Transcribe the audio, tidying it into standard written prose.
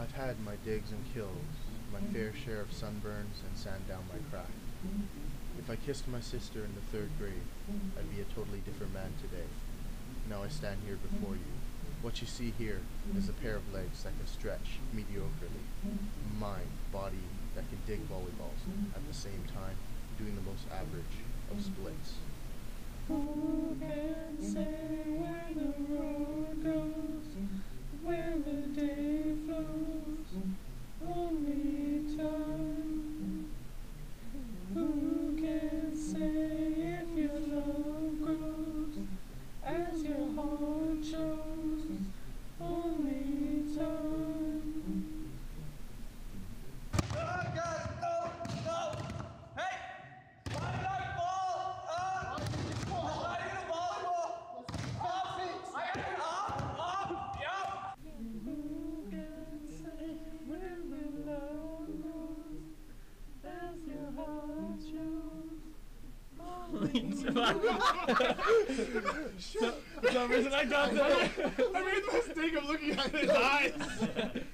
I've had my digs and kills, my fair share of sunburns and sand down my crack. If I kissed my sister in the third grade, I'd be a totally different man today. Now I stand here before you. What you see here is a pair of legs that can stretch mediocrely. Mind, body that can dig volleyballs at the same time, doing the most average of splits. Who can say where the road goes, where the day flows? Only time. Who can say if your love grows as your heart shows? Only time. Oh, God, no! Hey! Why did I fall? Why did you fall? Up! Who can say where the love grows as your heart shows? Shit! For some reason I got that. I made the mistake of looking at his eyes.